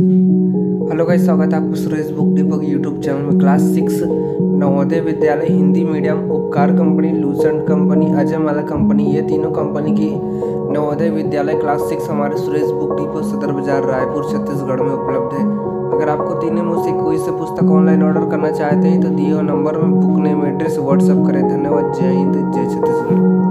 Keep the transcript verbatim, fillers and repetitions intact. Hello guys, स्वागत है आपको सुरेश बुक डिपो के यूट्यूब चैनल में। Class six Navodaya Vidyalaya Hindi medium Upkar company, Lucent company, Ajmal company, ये तीनों कंपनी की नवोदय विद्यालय क्लास सिक्स हमारे सुरेश बुक डिपो सदर बाजार रायपुर छत्तीसगढ़ में उपलब्ध है। अगर आपको तीनों में से कोई से पुस्तक ऑनलाइन ऑर्डर करना चाहते हैं तो दिए हुए नंबर में बुक नेम एड्रेस व्हाट्सअप करें। धन्यवाद। जय हिंद, जय छत्तीसगढ़।